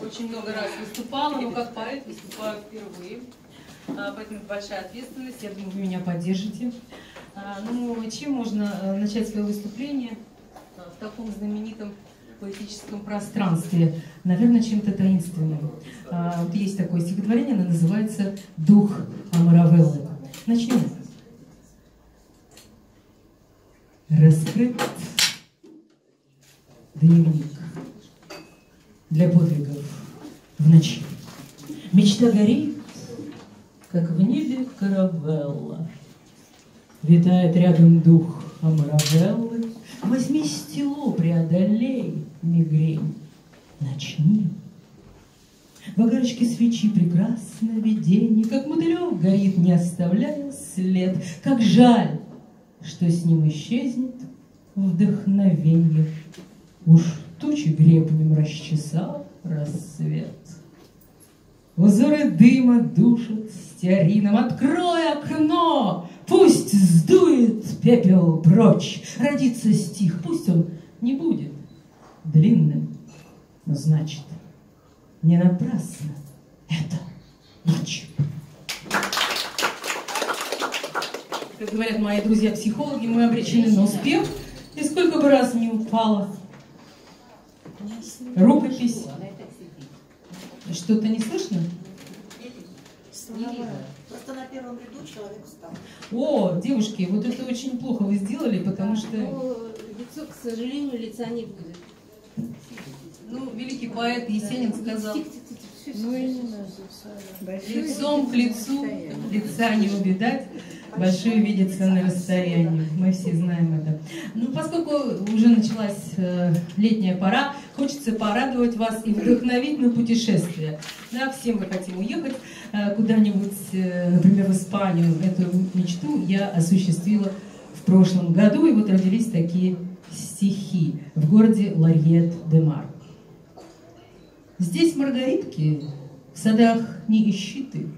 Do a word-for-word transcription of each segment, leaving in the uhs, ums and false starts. Очень много раз выступала, но как поэт выступаю впервые. Поэтому большая ответственность. Я думаю, вы меня поддержите. Ну, чем можно начать свое выступление в таком знаменитом поэтическом пространстве? Наверное, чем-то таинственным. Вот есть такое стихотворение, оно называется «Дух Амаравеллы». Начнем. Раскрыт дневник для подвигов в ночи. Мечта горит, как в небе каравелла. Витает рядом дух Амаравеллы. Возьми стело, преодолей мигрень. Начни. В огарочке свечи прекрасное видение, как мотылек горит, не оставляя след. Как жаль, что с ним исчезнет вдохновенье. Уж тучи гребнем расчесал рассвет. Узоры дыма душат стеарином. Открой окно, пусть сдует пепел прочь. Родится стих, пусть он не будет длинным, но значит, не напрасно это ночь. Как говорят мои друзья-психологи, мы обречены на успех. И сколько бы раз не упала рукопись. Что-то не слышно? Просто на первом ряду человек встал. О, девушки, вот это очень плохо вы сделали, потому что... Ну, лицо, к сожалению, лица не будет. Ну, великий поэт Есенин сказал... Лицом к лицу, лица не увидать, большое видится на расстоянии. Мы все знаем это. Ну, поскольку уже началась э, летняя пора, хочется порадовать вас и вдохновить на путешествие. Да, всем мы хотим уехать э, куда-нибудь, э, например, в Испанию. Эту мечту я осуществила в прошлом году, и вот родились такие стихи в городе Ллорет-де-Мар. Здесь маргаритки в садах не ищи ты.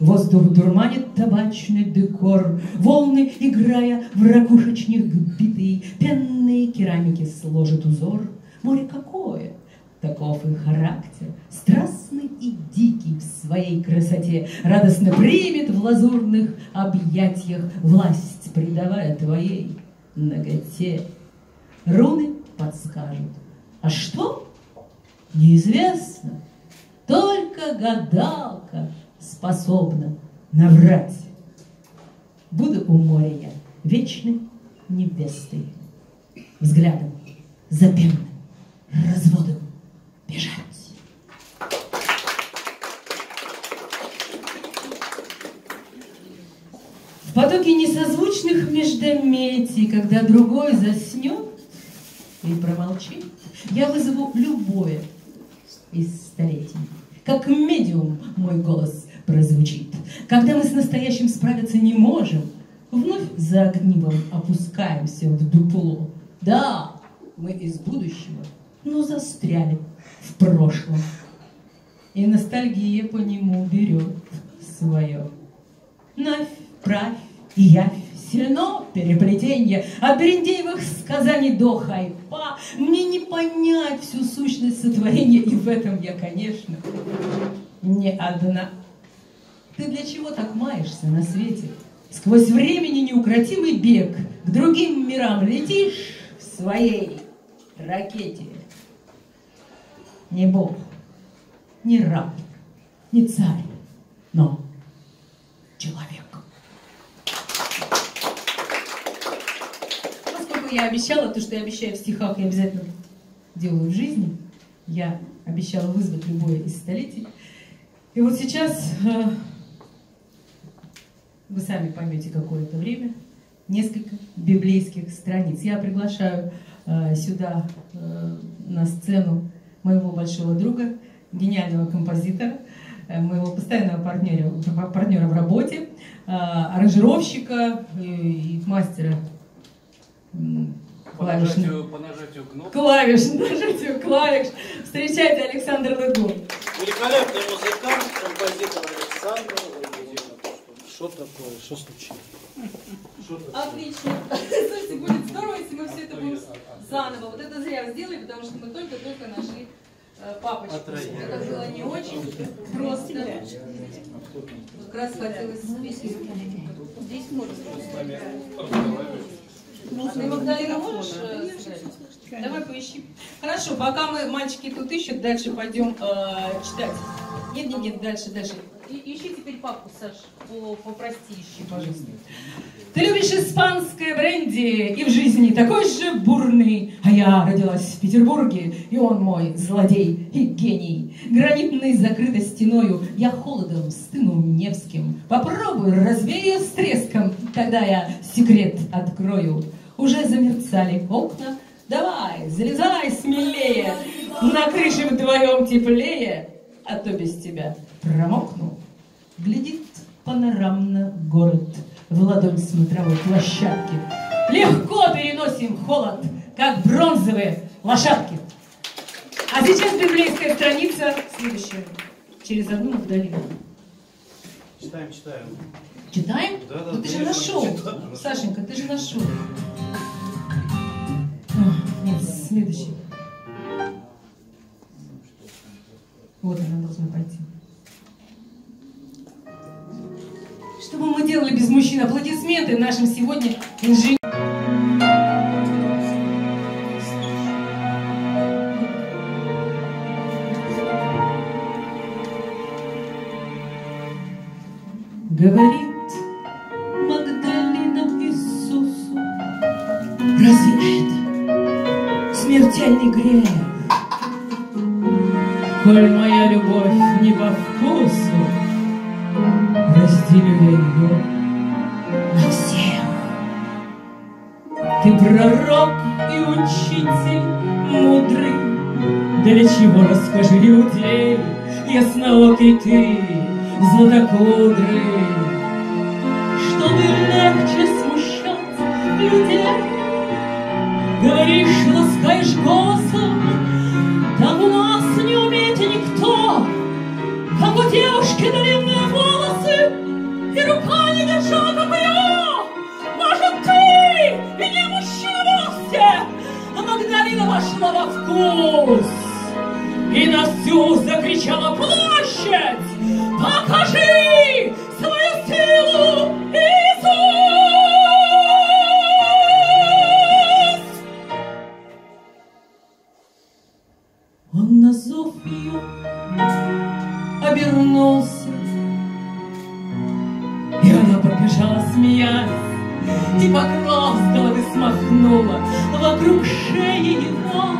Воздух дурманит табачный декор. Волны, играя в ракушечник битые, пенные керамики сложит узор. Море какое! Таков и характер, страстный и дикий в своей красоте, радостно примет в лазурных объятиях власть, придавая твоей наготе. Руны подскажут. А что? Неизвестно, только гадалка способна наврать. Буду у моря я вечной невестой, взглядом запенным разводом бежать. В потоке несозвучных междометий, когда другой заснет и промолчит, я вызову любое из столетий. Как медиум мой голос прозвучит. Когда мы с настоящим справиться не можем, вновь за огнивом опускаемся в дупло. Да, мы из будущего, но застряли в прошлом. И ностальгия по нему берет свое. Навь, правь и явь. Сильно переплетение от берендеевых сказаний до хайпа. Мне не понять всю сущность сотворения, и в этом я, конечно, не одна. Ты для чего так маешься на свете? Сквозь времени неукротимый бег к другим мирам летишь в своей ракете. Не бог, не раб, не царь, но человек. Я обещала, то, что я обещаю в стихах, я обязательно делаю в жизни. Я обещала вызвать любое из столетий. И вот сейчас э, вы сами поймете какое-то время несколько библейских страниц. Я приглашаю э, сюда э, на сцену моего большого друга, гениального композитора, э, моего постоянного партнера, партнера в работе, э, аранжировщика э, и мастера. По нажатию, по нажатию кнопки. Клавиш, нажатию клавиш. Встречайте, Александр Лыгун. Великолепный музыкант, композитор Александр Лыгун. Что такое? Что случилось? Отлично. Слушайте, будет здорово, если мы все это будем заново. Вот это зря сделали, потому что мы только-только нашли папочку. Это было не очень просто. Как раз хотелось списать. Здесь можно. Ты, Магдалина, можешь? Давай поищи. Хорошо, пока мы, мальчики, тут ищут, дальше пойдем э, читать. Нет, нет, нет, дальше, дальше. И, ищи теперь папку, Саш, по, попрости ищи, пожалуйста. Ты любишь испанское бренди, и в жизни такой же бурный. А я родилась в Петербурге, и он мой злодей и гений. Гранитной закрытой стеною я холодом стыну невским. Попробуй, разбей ее с треском, тогда я секрет открою. Уже замерцали окна. Давай, залезай смелее, на крыше вдвоем теплее, а то без тебя промокну. Глядит панорамно город в ладонь смотровой площадки. Легко переносим холод, как бронзовые лошадки. А сейчас библейская страница следующая. Через одну Магдалину. Читаем, читаем. Читаем? Да, да, ну, ты же нашел. Читаю. Сашенька, ты же нашел. О, нет, следующий. Вот она должна пойти. Что бы мы делали без мужчин? Аплодисменты нашим сегодня инженерам. Говорит Магдалина Иисусу: разве это смертельный грех? Коль моя любовь не по вкусу, разделю я ее на всех. Ты пророк и учитель мудрый, для чего, расскажи, людей, ясноокий ты, златокудрый, чтобы легче смущать людей. Говоришь, ласкаешь голосом, там у нас не умеет никто, как у девушки длинные волосы и рука не держа, как у него. Может, ты и не мужчина вовсе, а Магдалина вошла во вкус и на всю закричала площадь: покажи свою силу, Иисус! Он на зов ее обернулся, и она побежала, смеясь, и покров с головы смахнула, вокруг шеи его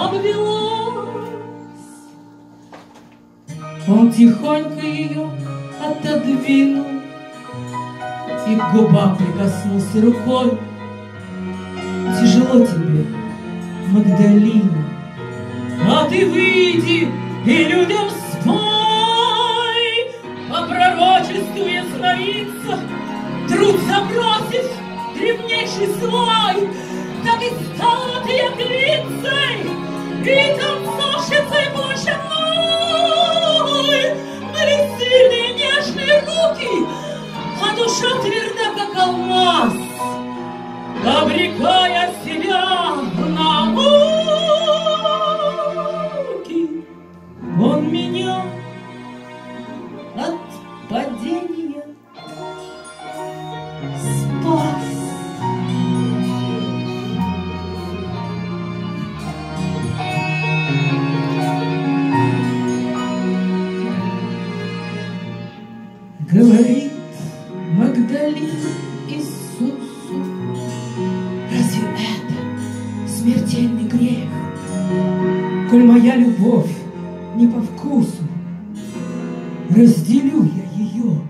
обвела. Он тихонько ее отодвинул и к губам прикоснулся рукой. Тяжело тебе, Магдалина, а ты выйди и людям спой. По пророчеству ясновидца, труд забросив древнейший свой, так и стала ты яглицей и танцовщицей бочаной. Были сильные нежные руки, а душа тверда, как алмаз, обрекая себя на муки. Он меня от падения спас. Говорит Магдалина Иисусу: разве это смертельный грех? Коль моя любовь не по вкусу, разделю я ее.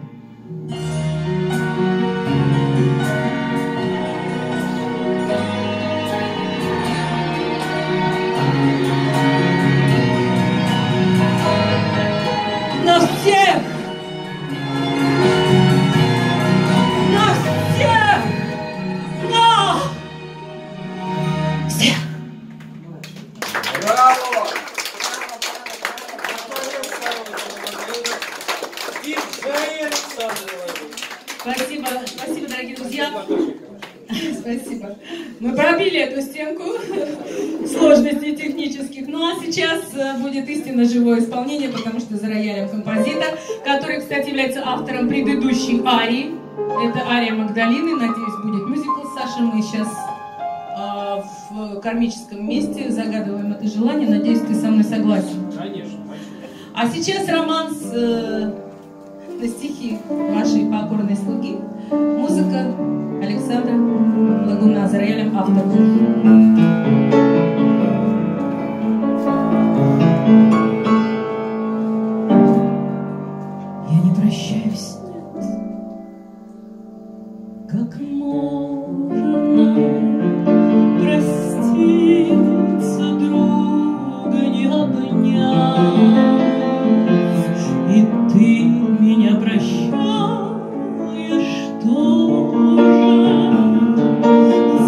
На всех! На всех! На всех! Браво! И Александра Лагунова. Спасибо, спасибо, дорогие друзья. Спасибо. Мы пробили эту стенку сложностей технических. Ну а сейчас будет истинно живое исполнение, потому что за роялем композитор, который, кстати, является автором предыдущей арии. Это ария Магдалины. Надеюсь, будет мюзикл. Саша, мы сейчас э, в кармическом месте загадываем это желание. Надеюсь, ты со мной согласен. Конечно. А сейчас романс э, на стихи вашей покорной слуги. Музыка Александра Лагуна за роялем, автор. Я не прощаюсь, нет, как можно проститься, друга не обняв, и ты меня прощаешь.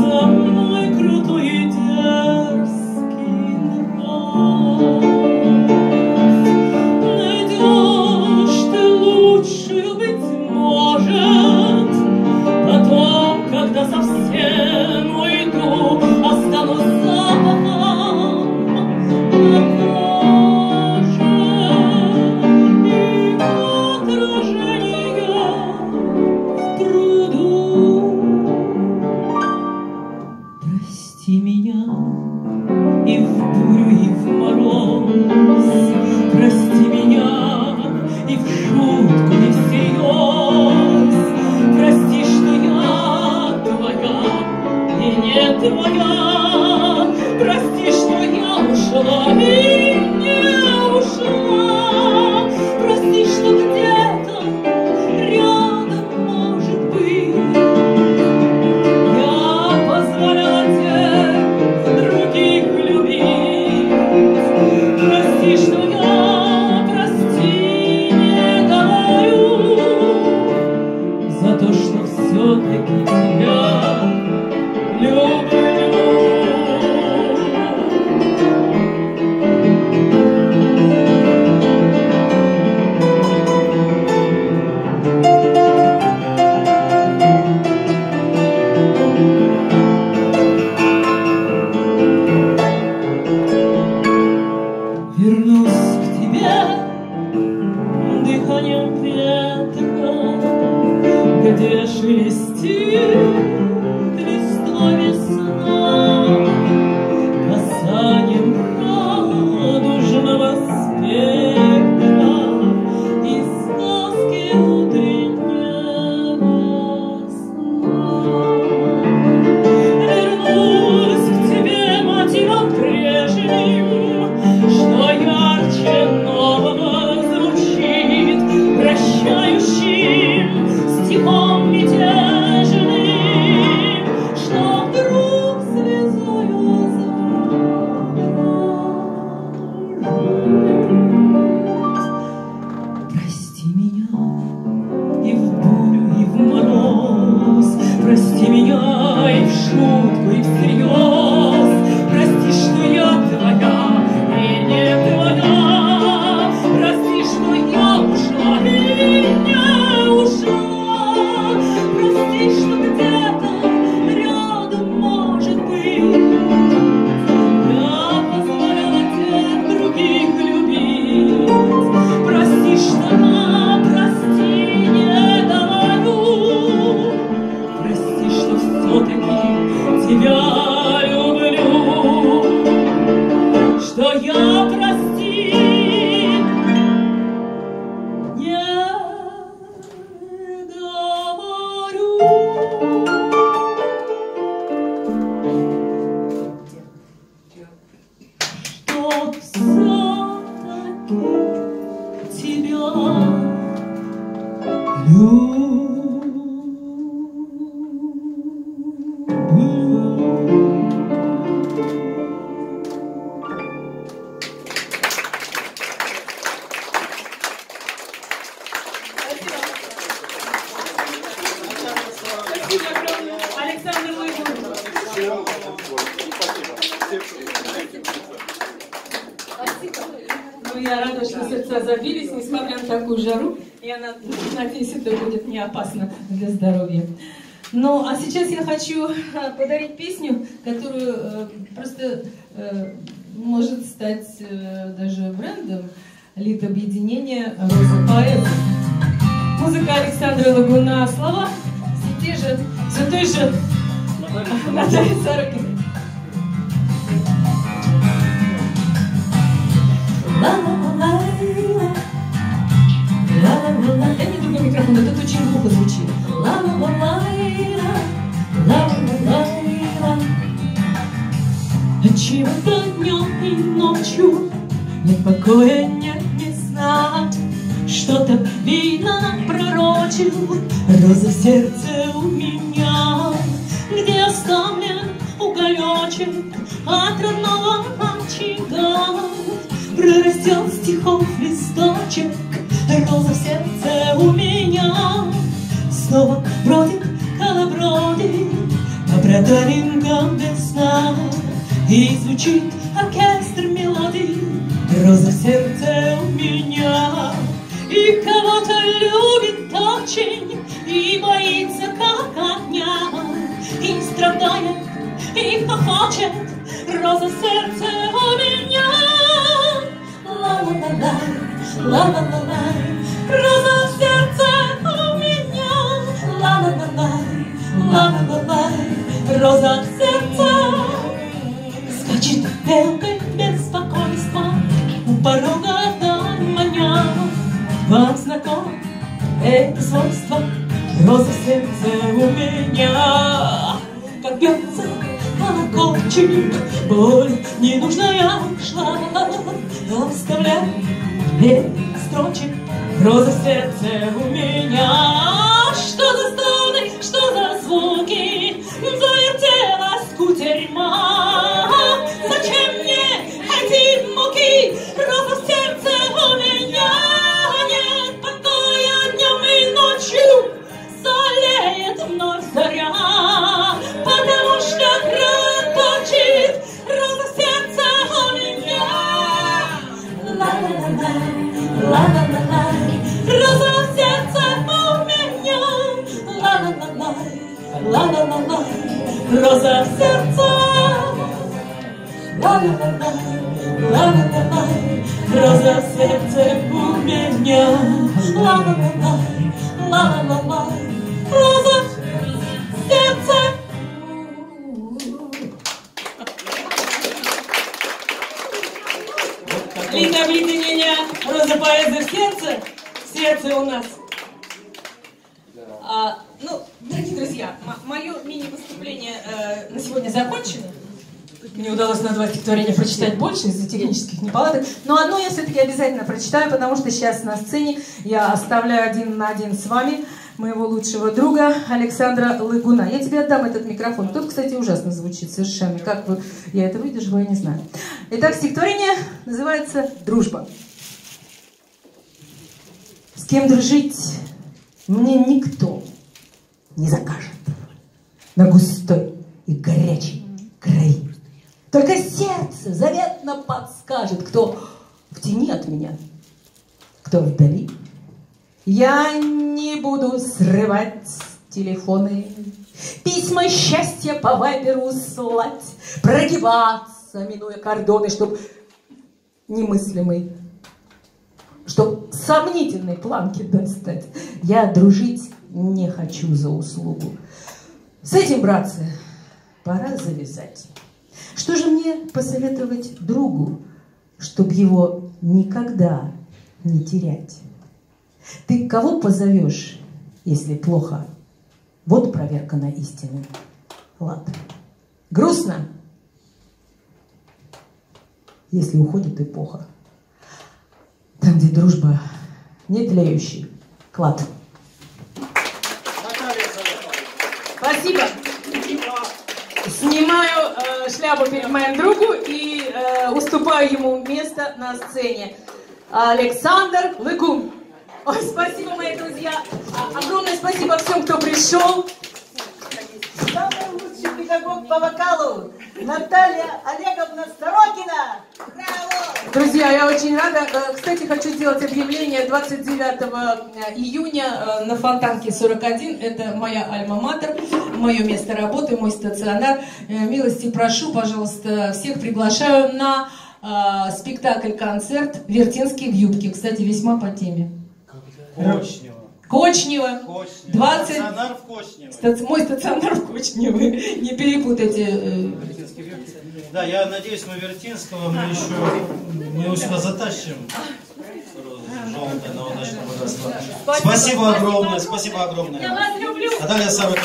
За мной крутой и дерзкий нрав. Найдешь ты лучшую, быть может, потом, когда совсем уйду, останусь запахом на коже и отражение. Прости меня и в бурю, и в мороз, прости меня и в шутку, и всерьез, прости, что я твоя и не твоя, прости, что я ушла и не ушла, прости, что где-то забились, несмотря на такую жару. И она, надеюсь, это будет не опасно для здоровья. Ну, а сейчас я хочу подарить песню, которую просто может стать даже брендом лит-объединения «Роза поэт». Музыка Александра Лагуна, слова все те же, все той же Наталья Сорокина. Я не другой микрофон, это очень глухо звучит. Чего-то днем и ночью нет покоя, нет, не знаю. Что-то видно нам пророчил роза в сердце у меня, где оставлен уголечек от родного очага. Прорастет стихов листочек, роза в сердце у меня. Снова бродит, колобродит по проталинкам весна, и звучит оркестр мелодий, роза в сердце у меня. И кого-то любит очень, и боится как огня, и страдает, и хохочет, роза в сердце у меня. Ла-ла-ла-лай, ла-ла-ла-лай, роза в сердце у меня. Ла-ла-ла-лай, ла-ла-ла-лай, роза в сердце. Скачет белкой беспокойство у порога доманя. Вам знаком это свойство, роза в сердце у меня. Как бьется колокольчик, боль ненужная ушла, оставляя лет строчек, роза в сердце у меня. Что за стоны, что за звуки, завертелась кутерьма. Зачем мне эти муки, роза в сердце у меня. Нет покоя днем и ночью, солеет вновь заря, потому что кровоточит роза в сердце у меня. Ла-ла-ла-лай, ла-ла-ла-лай, роза в сердце у меня. Ла-ла-ла-лай, ла-ла-ла-лай, роза в сердце. Ла-ла-ла-лай, ла-ла-ла-лай, роза в сердце у меня. Ла-ла-ла-лай, ла-ла-ла-лай, роза в сердце. Литообъединение «Роза поэзия в сердце». Сердце у нас. А, ну, дорогие друзья, мое мини-выступление э, на сегодня закончено. Мне удалось на два стихотворения прочитать больше из-за технических неполадок. Но одно я все-таки обязательно прочитаю, потому что сейчас на сцене я оставляю один на один с вами моего лучшего друга Александра Лыгуна. Я тебе отдам этот микрофон. Тут, кстати, ужасно звучит совершенно. Как вы... я это выдержала, я не знаю. Итак, стихотворение называется «Дружба». С кем дружить мне никто не закажет на густой и горячей крае. Только сердце заветно подскажет, кто в тени от меня, кто вдали. Я не буду срывать телефоны, письма счастья по вайберу слать, прогибаться, минуя кордоны, чтоб немыслимый, чтоб сомнительной планки достать. Я дружить не хочу за услугу. С этим, братцы, пора завязать. Что же мне посоветовать другу, чтоб его никогда не терять? Ты кого позовешь, если плохо? Вот проверка на истину. Ладно. Грустно, если уходит эпоха. Там, где дружба, не тлеющий клад. Спасибо. Снимаю э, шляпу перед моим другу и э, уступаю ему место на сцене. Александр Лыгун. Ой, спасибо, мои друзья. Огромное спасибо всем, кто пришел. Самый лучший педагог по вокалу Наталья Олеговна Сорокина. Браво! Друзья, я очень рада. Кстати, хочу сделать объявление. двадцать девятого июня на Фонтанке сорок один. Это моя альма-матер, мое место работы, мой стационар. Милости прошу, пожалуйста, всех приглашаю на спектакль-концерт «Вертинский в юбке». Кстати, весьма по теме. Кочнева. Кочнева. Кочнева. двадцать... Стационар в Кочнево. Ста... Мой стационар в Кочнево. Не перепутайте. Да, я надеюсь, мы Вертинского мы еще немножко затащим. Желтое на удачное водосток. Спасибо огромное, спасибо огромное. Я вас люблю. Наталья Сорокина.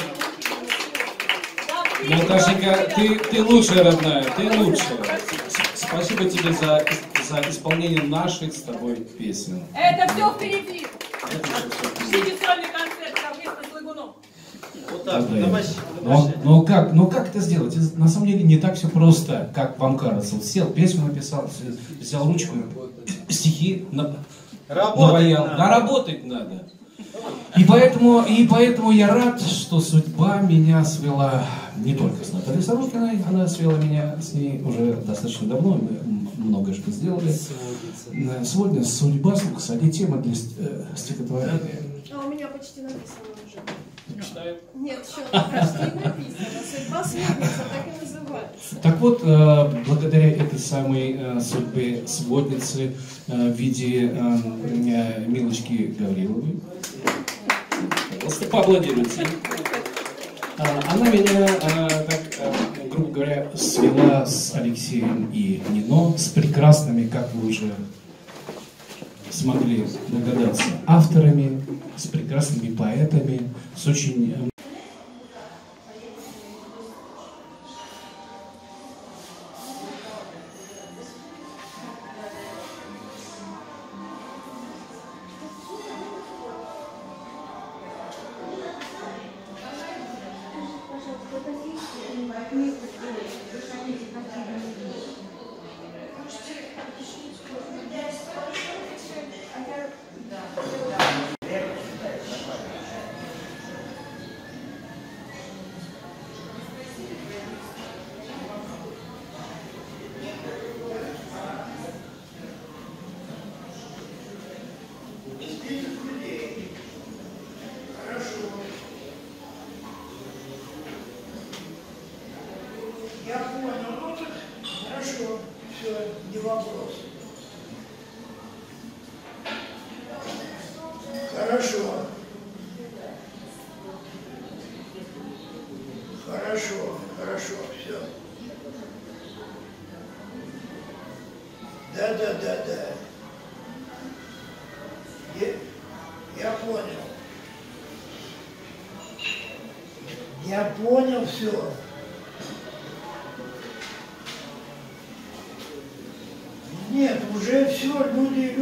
Наташенька, ты, ты лучшая, родная, ты лучшая. Спасибо тебе за, за исполнение наших с тобой песен. Это все впереди. Всенесольный концерт совместно с Лыгуном. Вот так, давай. Но, но, как, но как это сделать? На самом деле не так все просто, как вам кажется. Сел, песню написал, взял ручку, стихи, наваял. А работать надо. И поэтому, и поэтому я рад, что судьба меня свела не только с Натальей Сорокиной, она свела меня с ней уже достаточно давно, мы многое что сделали. Сегодня, Сегодня судьба, кстати, тема для стихотворения. А у меня почти написано уже. Читаю. Нет, еще почти написано. Судьба сводница, так и называется. Так вот, благодаря этой самой судьбе сводницы в виде Милочки Гавриловой, поаплодируйте. Она меня, так, грубо говоря, свела с Алексеем и Нино, с прекрасными, как вы уже смогли догадаться, авторами, с прекрасными поэтами, с очень... Нет, уже все, люди